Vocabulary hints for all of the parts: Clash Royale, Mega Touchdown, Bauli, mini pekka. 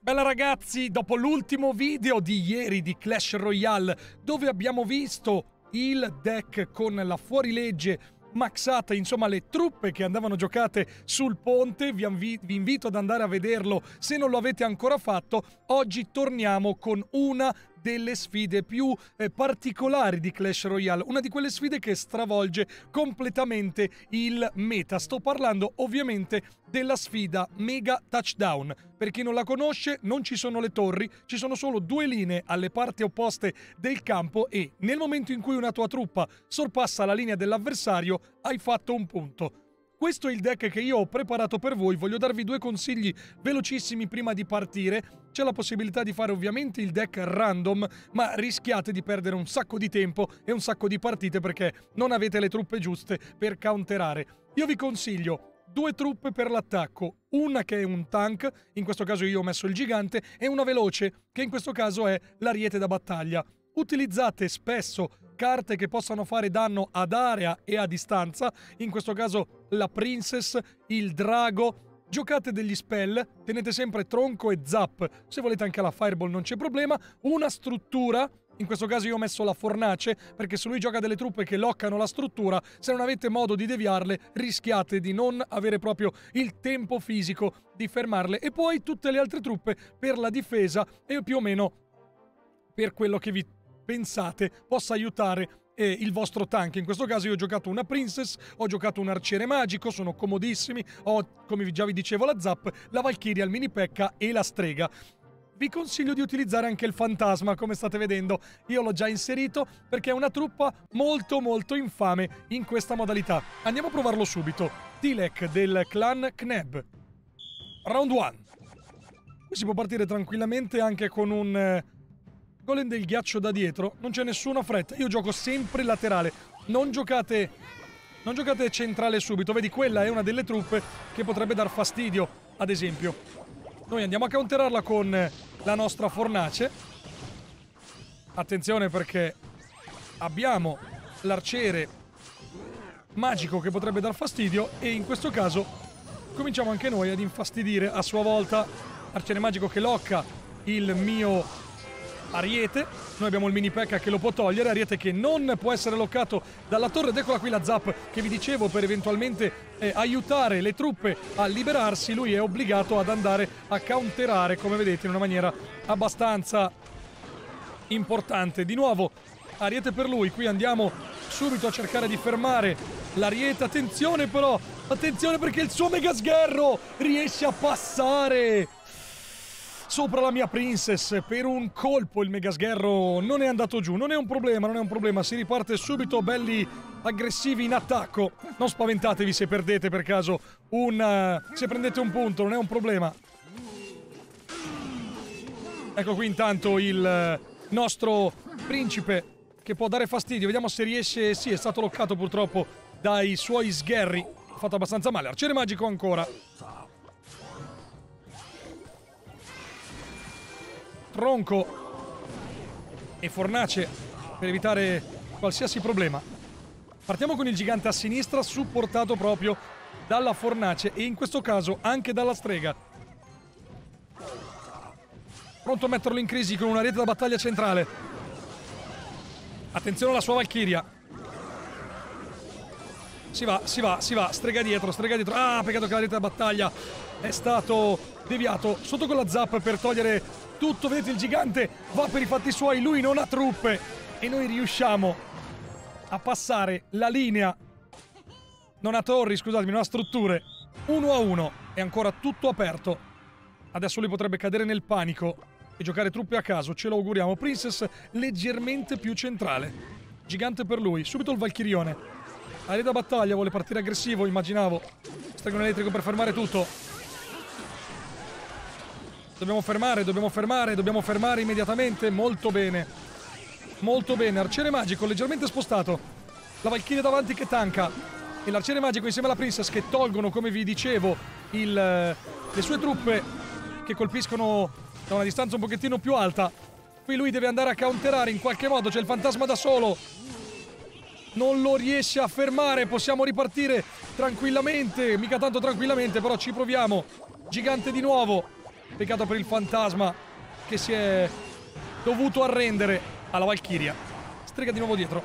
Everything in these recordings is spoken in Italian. Bella ragazzi, dopo l'ultimo video di ieri di Clash Royale, dove abbiamo visto il deck con la fuorilegge maxata, insomma le truppe che andavano giocate sul ponte, vi invito ad andare a vederlo se non lo avete ancora fatto. Oggi torniamo con una delle sfide più particolari di Clash Royale, una di quelle sfide che stravolge completamente il meta. Sto parlando ovviamente della sfida Mega Touchdown. Per chi non la conosce, non ci sono le torri, ci sono solo due linee alle parti opposte del campo e nel momento in cui una tua truppa sorpassa la linea dell'avversario hai fatto un punto. Questo è il deck che io ho preparato per voi, voglio darvi due consigli velocissimi prima di partire. C'è la possibilità di fare ovviamente il deck random, ma rischiate di perdere un sacco di tempo e un sacco di partite perché non avete le truppe giuste per counterare. Io vi consiglio due truppe per l'attacco, una che è un tank, in questo caso io ho messo il gigante, e una veloce, che in questo caso è l'ariete da battaglia. Utilizzate spesso carte che possano fare danno ad area e a distanza, in questo caso la princess, il drago. Giocate degli spell, tenete sempre tronco e zap, se volete anche la fireball non c'è problema. Una struttura, in questo caso io ho messo la fornace perché se lui gioca delle truppe che loccano la struttura, se non avete modo di deviarle rischiate di non avere proprio il tempo fisico di fermarle. E poi tutte le altre truppe per la difesa e più o meno per quello che vi pensate possa aiutare il vostro tank. In questo caso io ho giocato una princess, ho giocato un arciere magico, sono comodissimi, ho, come già vi dicevo, la zap, la valchiria, il mini pekka e la strega. Vi consiglio di utilizzare anche il fantasma, come state vedendo io l'ho già inserito perché è una truppa molto infame in questa modalità. Andiamo a provarlo subito. Tilek del clan Kneb, round 1. Qui si può partire tranquillamente anche con un golem del ghiaccio da dietro, non c'è nessuna fretta, io gioco sempre laterale, non giocate centrale subito. Vedi, quella è una delle truppe che potrebbe dar fastidio, ad esempio. Noi andiamo a counterarla con la nostra fornace, attenzione perché abbiamo l'arciere magico che potrebbe dar fastidio e in questo caso cominciamo anche noi ad infastidire a sua volta. Arciere magico che locca il mio ariete, noi abbiamo il mini pekka che lo può togliere, ariete che non può essere loccato dalla torre, ed eccola qui la zap che vi dicevo per eventualmente aiutare le truppe a liberarsi. Lui è obbligato ad andare a counterare, come vedete, in una maniera abbastanza importante. Di nuovo ariete per lui, qui andiamo subito a cercare di fermare l'ariete. Attenzione però, attenzione perché il suo mega sgherro riesce a passare sopra la mia princess per un colpo. Il mega sgherro non è andato giù, non è un problema, si riparte subito belli aggressivi in attacco. Non spaventatevi se perdete per caso se prendete un punto, non è un problema. Ecco qui intanto il nostro principe che può dare fastidio, vediamo se riesce. Sì, è stato bloccato purtroppo dai suoi sgherri, ha fatto abbastanza male. Arciere magico ancora, tronco e fornace per evitare qualsiasi problema. Partiamo con il gigante a sinistra supportato proprio dalla fornace e in questo caso anche dalla strega. Pronto a metterlo in crisi con una rete da battaglia centrale. Attenzione alla sua valchiria. Si va, strega dietro. Ah, peccato che la rete da battaglia è stato deviato. Sotto con la zap per togliere tutto, vedete il gigante va per i fatti suoi, lui non ha truppe e noi riusciamo a passare la linea. Non ha torri, scusatemi, non ha strutture. 1-1, è ancora tutto aperto. Adesso lui potrebbe cadere nel panico e giocare truppe a caso, ce lo auguriamo. Princess leggermente più centrale, gigante per lui, subito il valchirione, area da battaglia, vuole partire aggressivo, immaginavo. Stregone elettrico per fermare tutto. Dobbiamo fermare immediatamente. Molto bene. Arciere magico leggermente spostato, la valchiria davanti che tanca e l'arciere magico insieme alla princess che tolgono, come vi dicevo, le sue truppe che colpiscono da una distanza un pochettino più alta. Qui lui deve andare a counterare in qualche modo, c'è il fantasma da solo, non lo riesce a fermare. Possiamo ripartire tranquillamente, mica tanto tranquillamente però ci proviamo. Gigante di nuovo, Peccato per il fantasma che si è dovuto arrendere alla Valchiria. Strega di nuovo dietro.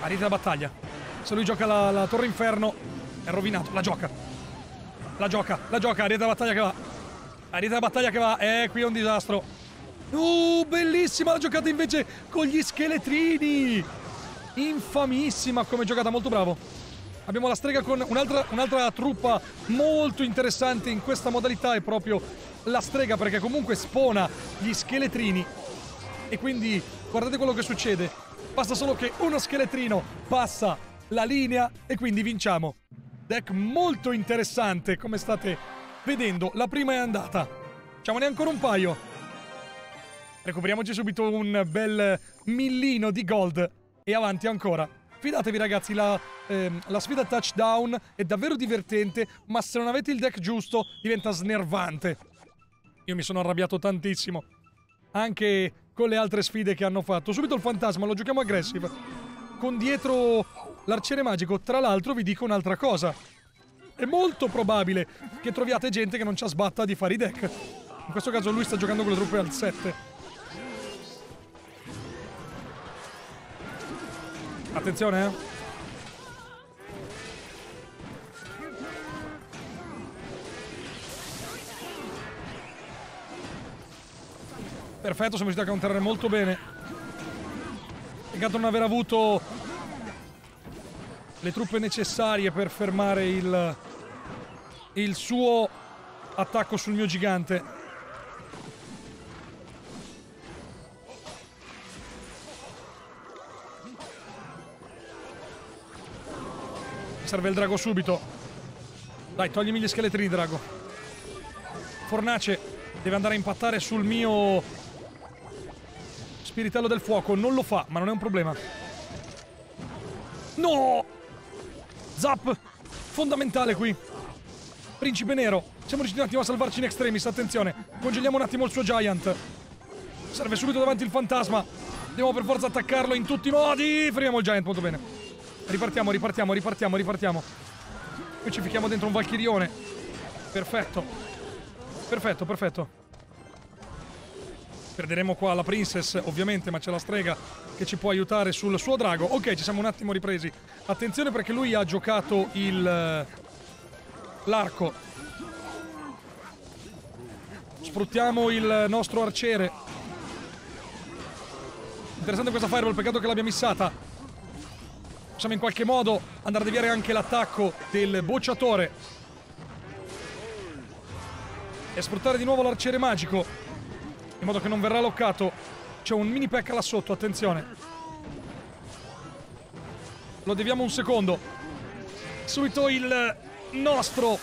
Arriva la battaglia. Se lui gioca la torre inferno è rovinato. La gioca. La gioca. La gioca. Arriva la battaglia che va. Arriva la battaglia che va. Qui è un disastro. Bellissima la giocata invece con gli scheletrini. Infamissima come giocata. Molto bravo. Abbiamo la strega con un'altra truppa molto interessante in questa modalità. È proprio la strega, perché comunque spona gli scheletrini. E quindi guardate quello che succede. Basta solo che uno scheletrino passa la linea e quindi vinciamo. Deck molto interessante come state vedendo. La prima è andata. Facciamone ancora un paio. Recuperiamoci subito un bel millino di gold. E avanti ancora. Fidatevi ragazzi, la sfida touchdown è davvero divertente, ma se non avete il deck giusto diventa snervante. Io mi sono arrabbiato tantissimo, anche con le altre sfide che hanno fatto. Subito il fantasma, lo giochiamo aggressive, con dietro l'arciere magico. Tra l'altro vi dico un'altra cosa, è molto probabile che troviate gente che non ci ha sbatta di fare i deck. In questo caso lui sta giocando con le truppe al 7. Attenzione, Perfetto, siamo riusciti a counterare molto bene. Peccato non aver avuto le truppe necessarie per fermare il suo attacco sul mio gigante. Serve il drago subito. Dai, toglimi gli scheletrini, drago. Fornace deve andare a impattare sul mio spiritello del fuoco. Non lo fa, ma non è un problema. No! Zap! Fondamentale qui. Principe nero. Siamo riusciti un attimo a salvarci in extremis, attenzione. Congeliamo un attimo il suo giant. Serve subito davanti il fantasma. Dobbiamo per forza attaccarlo in tutti i modi. Fermiamo il giant, molto bene. Ripartiamo, ripartiamo, ripartiamo, ripartiamo. Qui ci ficchiamo dentro un valchirione. Perfetto. Perfetto, perfetto. Perderemo qua la princess, ovviamente, ma c'è la strega che ci può aiutare sul suo drago. Ok, ci siamo un attimo ripresi. Attenzione perché lui ha giocato l'arco. Sfruttiamo il nostro arciere. Interessante questa fireball, peccato che l'abbia missata. Possiamo in qualche modo andare a deviare anche l'attacco del bocciatore e sfruttare di nuovo l'arciere magico in modo che non verrà loccato. C'è un mini pecca là sotto, attenzione. Lo deviamo un secondo. Subito il nostro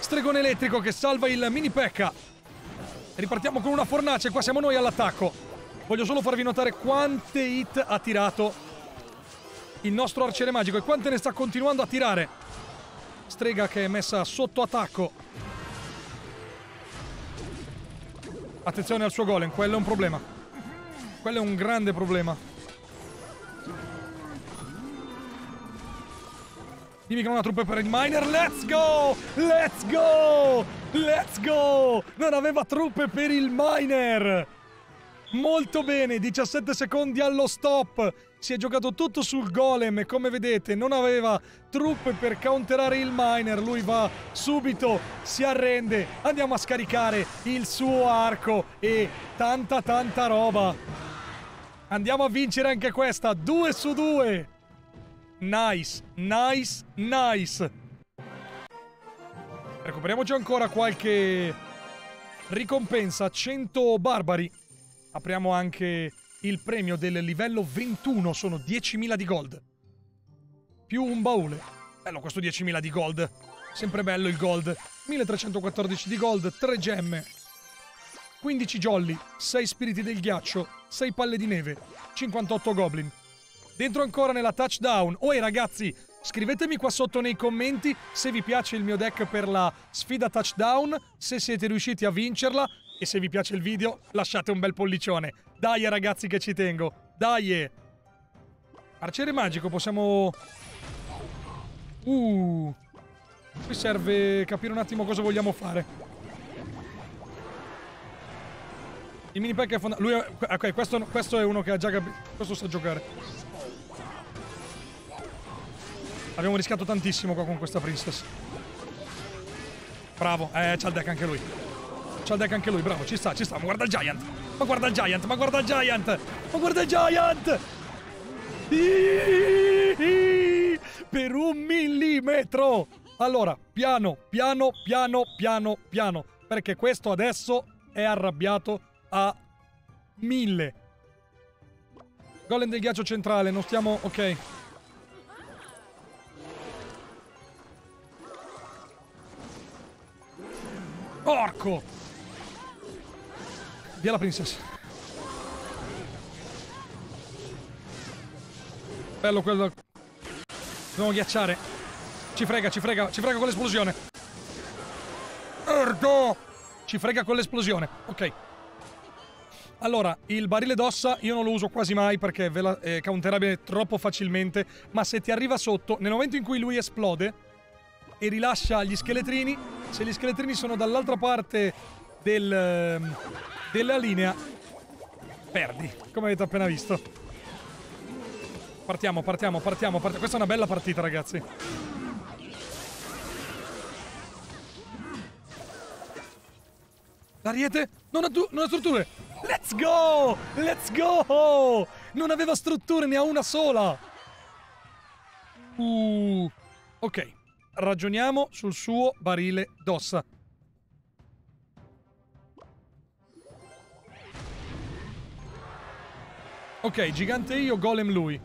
stregone elettrico che salva il mini pecca. Ripartiamo con una fornace. Qua siamo noi all'attacco. Voglio solo farvi notare quante hit ha tirato il nostro arciere magico e quante ne sta continuando a tirare. Strega che è messa sotto attacco. Attenzione al suo golem, quello è un problema. Quello è un grande problema. Dimmi che non ha truppe per il miner. Let's go! Let's go! Let's go! Non aveva truppe per il miner. Molto bene, 17 secondi allo stop. Si è giocato tutto sul golem e come vedete non aveva truppe per counterare il miner. Lui va subito, si arrende. Andiamo a scaricare il suo arco e tanta roba. Andiamo a vincere anche questa, 2 su 2. Nice, nice, nice. Recuperiamoci ancora qualche ricompensa. 100 barbari. Apriamo anche il premio del livello 21, sono 10.000 di gold. Più un baule. Bello questo 10.000 di gold. Sempre bello il gold. 1314 di gold, 3 gemme. 15 jolly, 6 spiriti del ghiaccio, 6 palle di neve, 58 goblin. Dentro ancora nella touchdown. Oi ragazzi, scrivetemi qua sotto nei commenti se vi piace il mio deck per la sfida touchdown, se siete riusciti a vincerla. E se vi piace il video lasciate un bel pollicione. Dai ragazzi che ci tengo. Dai. Arciere magico possiamo... Qui serve capire un attimo cosa vogliamo fare. Il mini pack è fondamentale. Ok, questo è uno che ha già capito. Questo sa giocare. Abbiamo rischiato tantissimo qua con questa princess. Bravo, c'ha il deck anche lui. C'ha il deck anche lui, bravo, ci sta, ma guarda il Giant! Ma guarda il Giant, ma guarda il Giant! Ma guarda il Giant! Per 1 millimetro! Allora, piano, piano, piano, piano, piano. Perché questo adesso è arrabbiato a 1000. Golem del ghiaccio centrale, non stiamo... ok. Porco! Via la princess. Bello quello. Dobbiamo ghiacciare. Ci frega con l'esplosione. Ergo! Ci frega con l'esplosione. Ok. Allora, il barile d'ossa io non lo uso quasi mai perché ve la counterabile troppo facilmente. Ma se ti arriva sotto, nel momento in cui lui esplode e rilascia gli scheletrini, se gli scheletrini sono dall'altra parte della linea, perdi, come avete appena visto. Partiamo. Questa è una bella partita, ragazzi. L'ariete non ha strutture. Let's go! Let's go! Non aveva strutture, ne ha una sola. Ok. Ragioniamo sul suo barile d'ossa. Ok, gigante io, golem lui.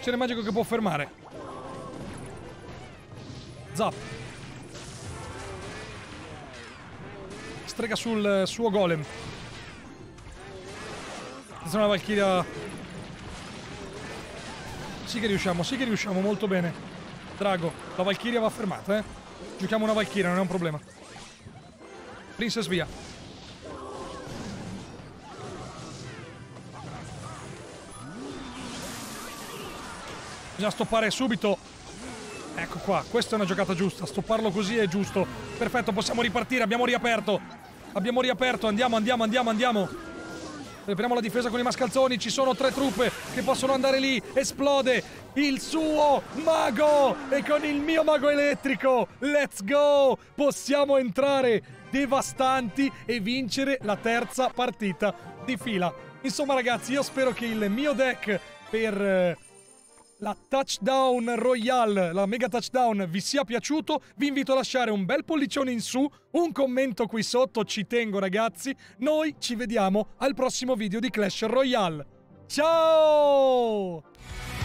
C'è magico che può fermare. Zap. Strega sul suo golem. Una valchiria. Sì che riusciamo molto bene. Drago, la valchiria va fermata, eh. Giochiamo una valchiria, non è un problema. Princess via. Bisogna stoppare subito. Ecco qua, questa è una giocata giusta. Stopparlo così è giusto. Perfetto, possiamo ripartire, abbiamo riaperto. Andiamo. Prepariamo la difesa con i mascalzoni, ci sono 3 truppe che possono andare lì, esplode il suo mago e con il mio mago elettrico, let's go, possiamo entrare devastanti e vincere la terza partita di fila. Insomma ragazzi, io spero che il mio deck per la Touchdown Royale, la Mega Touchdown, vi sia piaciuto. Vi invito a lasciare un bel pollicione in su, un commento qui sotto, ci tengo ragazzi. Noi ci vediamo al prossimo video di Clash Royale. Ciao!